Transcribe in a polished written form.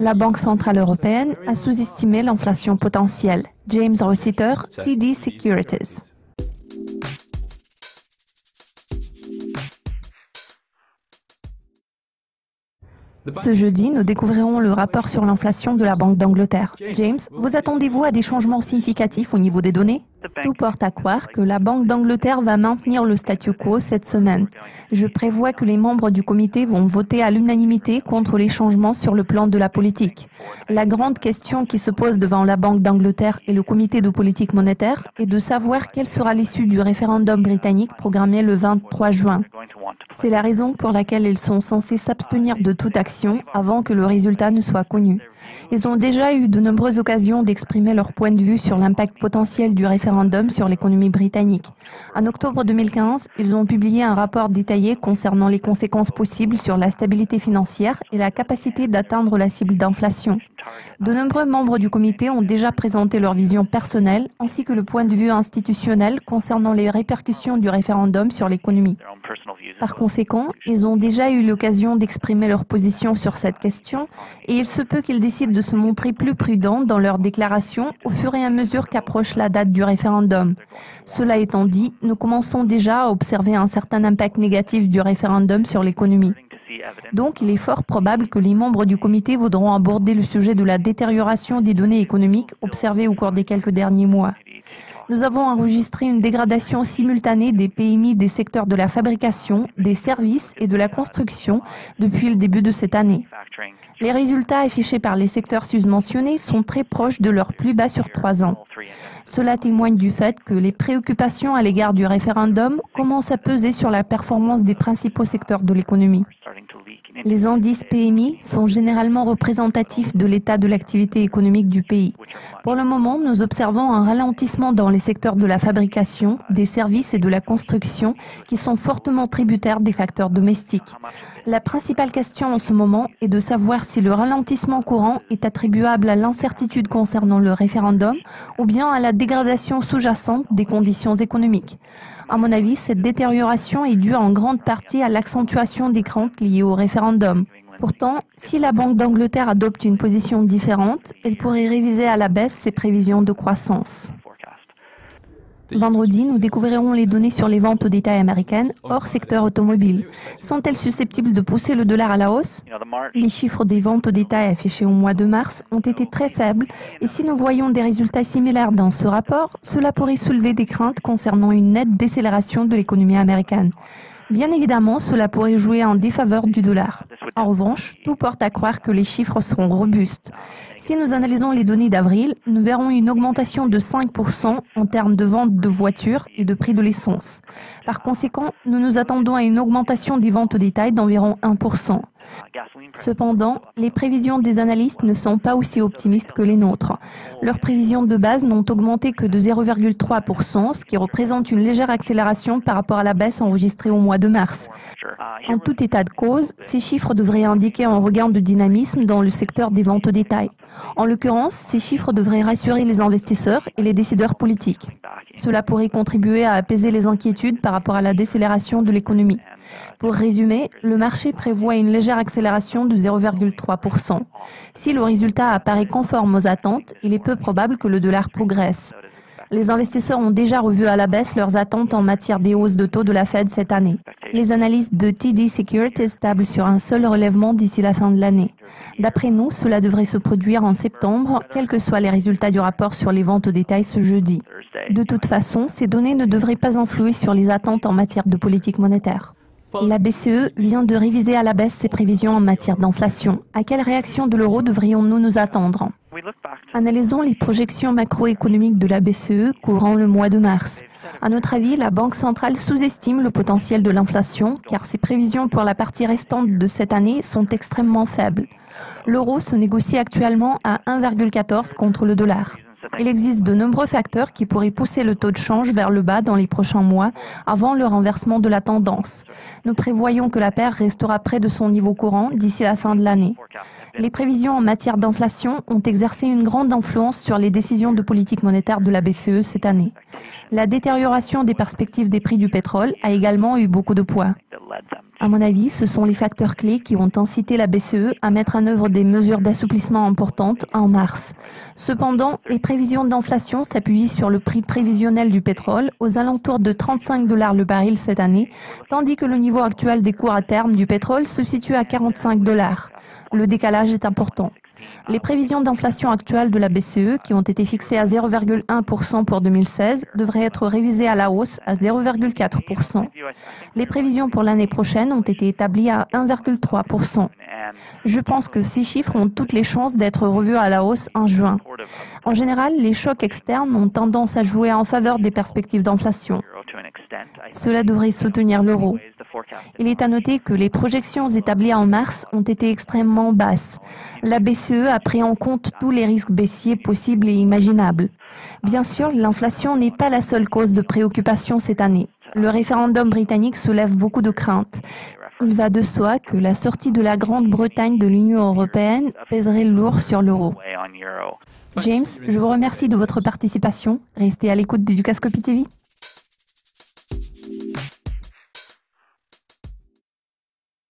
La Banque centrale européenne a sous-estimé l'inflation potentielle. James Rossiter, TD Securities. Ce jeudi, nous découvrirons le rapport sur l'inflation de la Banque d'Angleterre. James, vous attendez-vous à des changements significatifs au niveau des données? Tout porte à croire que la Banque d'Angleterre va maintenir le statu quo cette semaine. Je prévois que les membres du comité vont voter à l'unanimité contre les changements sur le plan de la politique. La grande question qui se pose devant la Banque d'Angleterre et le comité de politique monétaire est de savoir quelle sera l'issue du référendum britannique programmé le 23 juin. C'est la raison pour laquelle ils sont censés s'abstenir de toute action avant que le résultat ne soit connu. Ils ont déjà eu de nombreuses occasions d'exprimer leur point de vue sur l'impact potentiel du référendum sur l'économie britannique. En octobre 2015, ils ont publié un rapport détaillé concernant les conséquences possibles sur la stabilité financière et la capacité d'atteindre la cible d'inflation. De nombreux membres du comité ont déjà présenté leur vision personnelle ainsi que le point de vue institutionnel concernant les répercussions du référendum sur l'économie. Par conséquent, ils ont déjà eu l'occasion d'exprimer leur position sur cette question et il se peut qu'ils décident de se montrer plus prudents dans leurs déclarations au fur et à mesure qu'approche la date du référendum. Cela étant dit, nous commençons déjà à observer un certain impact négatif du référendum sur l'économie. Donc, il est fort probable que les membres du comité voudront aborder le sujet de la détérioration des données économiques observées au cours des quelques derniers mois. Nous avons enregistré une dégradation simultanée des PMI des secteurs de la fabrication, des services et de la construction depuis le début de cette année. Les résultats affichés par les secteurs susmentionnés sont très proches de leur plus bas sur 3 ans. Cela témoigne du fait que les préoccupations à l'égard du référendum commencent à peser sur la performance des principaux secteurs de l'économie. Les indices PMI sont généralement représentatifs de l'état de l'activité économique du pays. Pour le moment, nous observons un ralentissement dans les secteurs de la fabrication, des services et de la construction qui sont fortement tributaires des facteurs domestiques. La principale question en ce moment est de savoir si le ralentissement courant est attribuable à l'incertitude concernant le référendum ou bien à la dégradation sous-jacente des conditions économiques. À mon avis, cette détérioration est due en grande partie à l'accentuation des craintes liées au référendum. Pourtant, si la Banque d'Angleterre adopte une position différente, elle pourrait réviser à la baisse ses prévisions de croissance. Vendredi, nous découvrirons les données sur les ventes au détail américaines hors secteur automobile. Sont-elles susceptibles de pousser le dollar à la hausse? Les chiffres des ventes au détail affichés au mois de mars ont été très faibles et si nous voyons des résultats similaires dans ce rapport, cela pourrait soulever des craintes concernant une nette décélération de l'économie américaine. Bien évidemment, cela pourrait jouer en défaveur du dollar. En revanche, tout porte à croire que les chiffres seront robustes. Si nous analysons les données d'avril, nous verrons une augmentation de 5% en termes de ventes de voitures et de prix de l'essence. Par conséquent, nous nous attendons à une augmentation des ventes au détail d'environ 1%. Cependant, les prévisions des analystes ne sont pas aussi optimistes que les nôtres. Leurs prévisions de base n'ont augmenté que de 0,3%, ce qui représente une légère accélération par rapport à la baisse enregistrée au mois de mars. En tout état de cause, ces chiffres devraient indiquer un regain de dynamisme dans le secteur des ventes au détail. En l'occurrence, ces chiffres devraient rassurer les investisseurs et les décideurs politiques. Cela pourrait contribuer à apaiser les inquiétudes par rapport à la décélération de l'économie. Pour résumer, le marché prévoit une légère accélération de 0,3%. Si le résultat apparaît conforme aux attentes, il est peu probable que le dollar progresse. Les investisseurs ont déjà revu à la baisse leurs attentes en matière des hausses de taux de la Fed cette année. Les analystes de TD Securities tablent sur un seul relèvement d'ici la fin de l'année. D'après nous, cela devrait se produire en septembre, quels que soient les résultats du rapport sur les ventes au détail ce jeudi. De toute façon, ces données ne devraient pas influer sur les attentes en matière de politique monétaire. La BCE vient de réviser à la baisse ses prévisions en matière d'inflation. À quelle réaction de l'euro devrions-nous nous attendre? Analysons les projections macroéconomiques de la BCE couvrant le mois de mars. À notre avis, la Banque centrale sous-estime le potentiel de l'inflation car ses prévisions pour la partie restante de cette année sont extrêmement faibles. L'euro se négocie actuellement à 1,14 contre le dollar. Il existe de nombreux facteurs qui pourraient pousser le taux de change vers le bas dans les prochains mois avant le renversement de la tendance. Nous prévoyons que la paire restera près de son niveau courant d'ici la fin de l'année. Les prévisions en matière d'inflation ont exercé une grande influence sur les décisions de politique monétaire de la BCE cette année. La détérioration des perspectives des prix du pétrole a également eu beaucoup de poids. À mon avis, ce sont les facteurs clés qui ont incité la BCE à mettre en œuvre des mesures d'assouplissement importantes en mars. Cependant, les prévisions d'inflation s'appuient sur le prix prévisionnel du pétrole aux alentours de 35 $ le baril cette année, tandis que le niveau actuel des cours à terme du pétrole se situe à 45 $. Le décalage est important. Les prévisions d'inflation actuelles de la BCE, qui ont été fixées à 0,1% pour 2016, devraient être révisées à la hausse à 0,4%. Les prévisions pour l'année prochaine ont été établies à 1,3%. Je pense que ces chiffres ont toutes les chances d'être revus à la hausse en juin. En général, les chocs externes ont tendance à jouer en faveur des perspectives d'inflation. Cela devrait soutenir l'euro. Il est à noter que les projections établies en mars ont été extrêmement basses. La BCE a pris en compte tous les risques baissiers possibles et imaginables. Bien sûr, l'inflation n'est pas la seule cause de préoccupation cette année. Le référendum britannique soulève beaucoup de craintes. Il va de soi que la sortie de la Grande-Bretagne de l'Union européenne pèserait lourd sur l'euro. James, je vous remercie de votre participation. Restez à l'écoute de Dukascopy TV.